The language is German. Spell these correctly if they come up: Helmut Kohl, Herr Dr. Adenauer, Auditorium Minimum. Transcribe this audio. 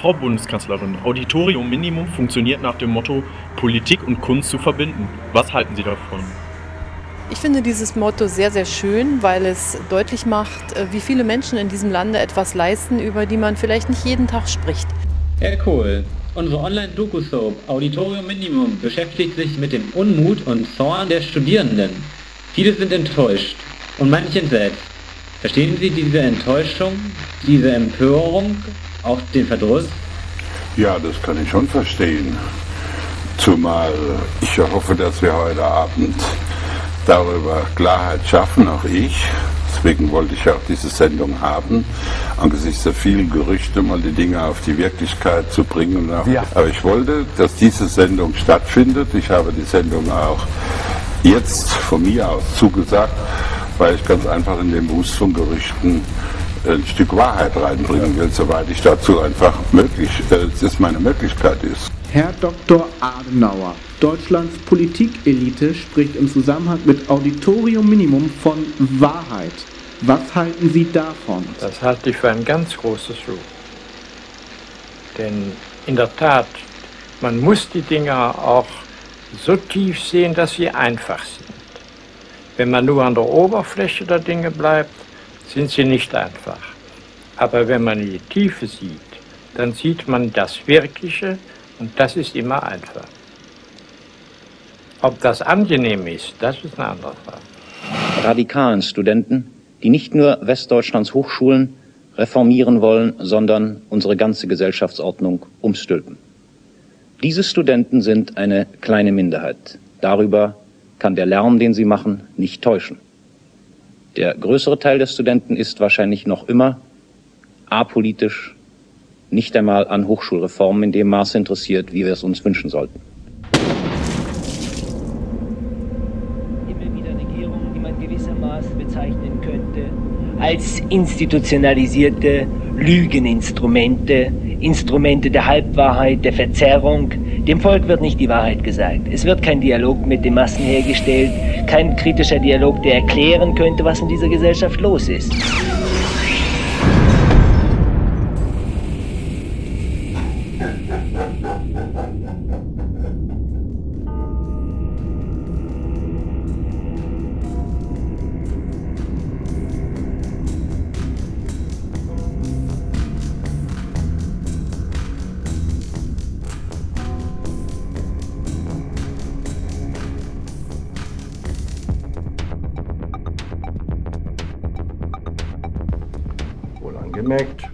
Frau Bundeskanzlerin, Auditorium Minimum funktioniert nach dem Motto, Politik und Kunst zu verbinden. Was halten Sie davon? Ich finde dieses Motto sehr, sehr schön, weil es deutlich macht, wie viele Menschen in diesem Lande etwas leisten, über die man vielleicht nicht jeden Tag spricht. Herr Kohl, unsere Online-Doku-Soap Auditorium Minimum beschäftigt sich mit dem Unmut und Zorn der Studierenden. Viele sind enttäuscht und manche entsetzt. Verstehen Sie diese Enttäuschung, diese Empörung, auch den Verdruss? Ja, das kann ich schon verstehen. Zumal ich hoffe, dass wir heute Abend darüber Klarheit schaffen, auch ich. Deswegen wollte ich auch diese Sendung haben, angesichts der vielen Gerüchte mal die Dinge auf die Wirklichkeit zu bringen. Ja. Aber ich wollte, dass diese Sendung stattfindet. Ich habe die Sendung auch jetzt von mir aus zugesagt, weil ich ganz einfach in den Boost von Gerüchten ein Stück Wahrheit reinbringen will, soweit ich dazu einfach möglich, es ist meine Möglichkeit ist. Herr Dr. Adenauer, Deutschlands Politikelite spricht im Zusammenhang mit Auditorium Minimum von Wahrheit. Was halten Sie davon? Das halte ich für ein ganz großes Lob. Denn in der Tat, man muss die Dinge auch so tief sehen, dass sie einfach sind. Wenn man nur an der Oberfläche der Dinge bleibt, sind sie nicht einfach. Aber wenn man die Tiefe sieht, dann sieht man das Wirkliche und das ist immer einfach. Ob das angenehm ist, das ist eine andere Frage. Radikalen Studenten, die nicht nur Westdeutschlands Hochschulen reformieren wollen, sondern unsere ganze Gesellschaftsordnung umstülpen. Diese Studenten sind eine kleine Minderheit. Darüber kann der Lärm, den sie machen, nicht täuschen. Der größere Teil der Studenten ist wahrscheinlich noch immer apolitisch, nicht einmal an Hochschulreformen in dem Maße interessiert, wie wir es uns wünschen sollten. Immer wieder Regierungen, die man gewissermaßen bezeichnen könnte, als institutionalisierte Lügeninstrumente, Instrumente der Halbwahrheit, der Verzerrung. Dem Volk wird nicht die Wahrheit gesagt. Es wird kein Dialog mit den Massen hergestellt, kein kritischer Dialog, der erklären könnte, was in dieser Gesellschaft los ist. Gemerkt,